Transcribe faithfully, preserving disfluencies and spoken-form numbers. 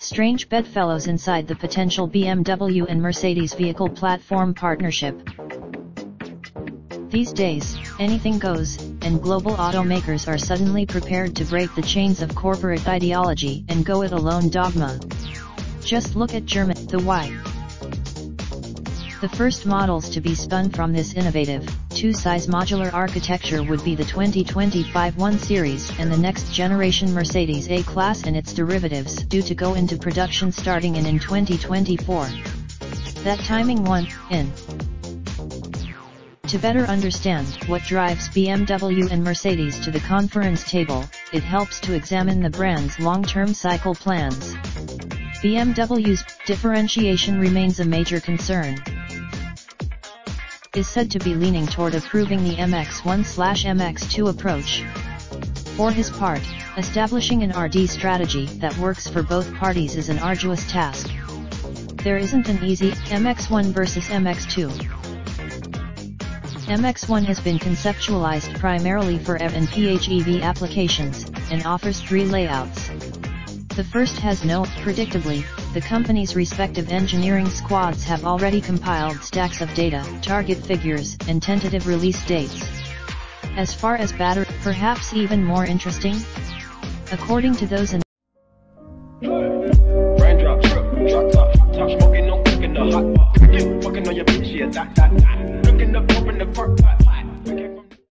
Strange bedfellows inside the potential B M W and Mercedes vehicle platform partnership. These days, anything goes, and global automakers are suddenly prepared to break the chains of corporate ideology and go it alone dogma. Just look at German, the Y. The first models to be spun from this innovative, two-size modular architecture would be the twenty twenty-five One Series and the next-generation Mercedes A-Class and its derivatives, due to go into production starting in, in twenty twenty-four. That timing one, in. To better understand what drives B M W and Mercedes to the conference table, it helps to examine the brand's long-term cycle plans. B M W's differentiation remains a major concern. Is said to be leaning toward approving the M X one slash M X two approach. For his part, establishing an R and D strategy that works for both parties is an arduous task. There isn't an easy M X one versus M X two. M X one has been conceptualized primarily for E V and P H E V applications, and offers three layouts. The first has no, predictably, the company's respective engineering squads have already compiled stacks of data, target figures, and tentative release dates. As far as battery, perhaps even more interesting? According to those in Raindrop, truck, truck top, top smoking, no cooking, the hot pot. Fucking on your bitch, yeah, dot, dot, dot. Looking up, open the park pot.